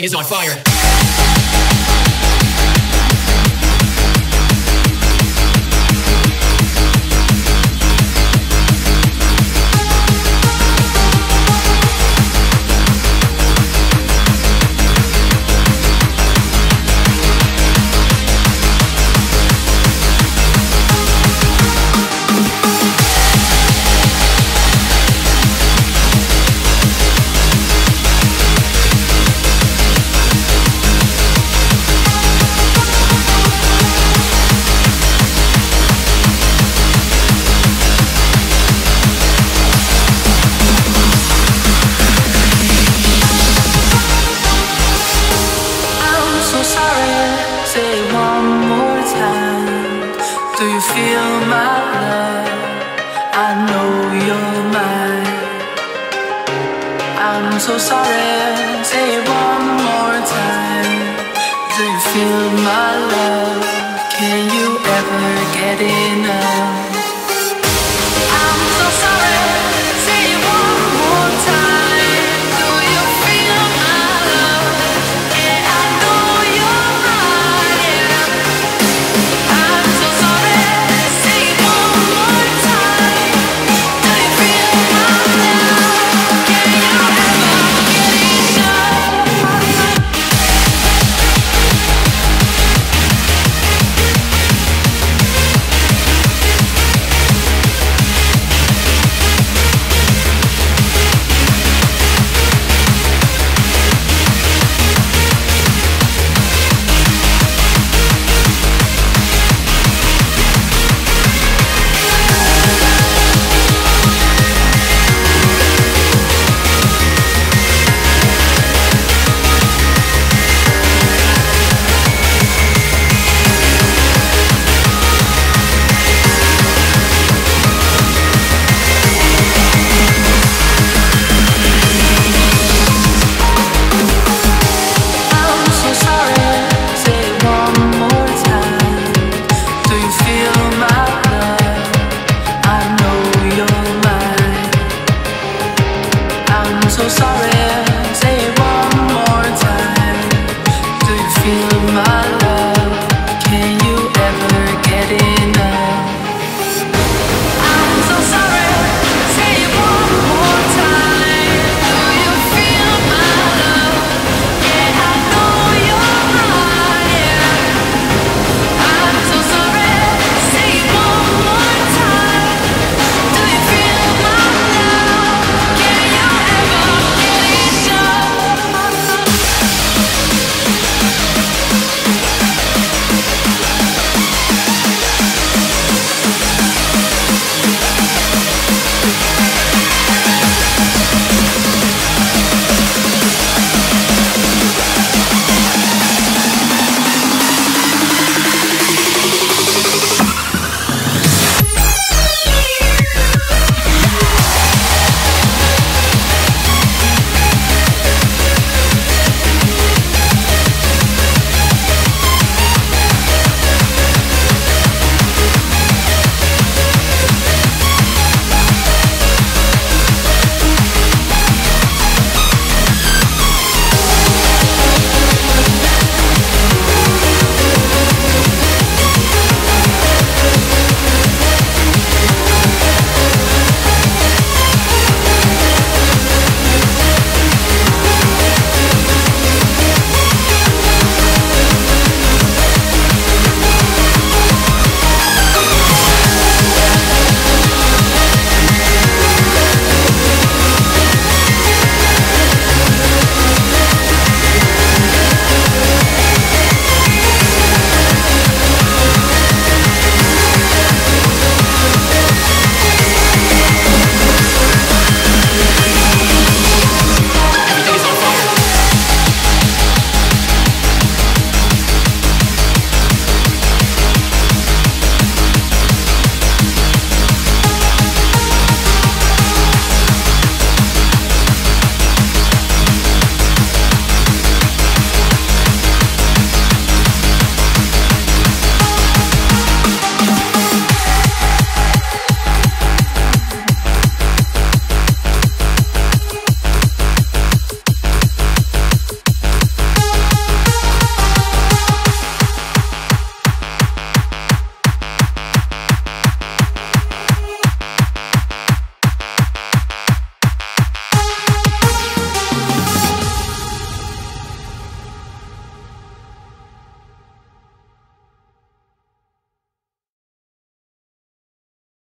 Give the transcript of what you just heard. Everything is on fire. Feel my love, can you ever get enough?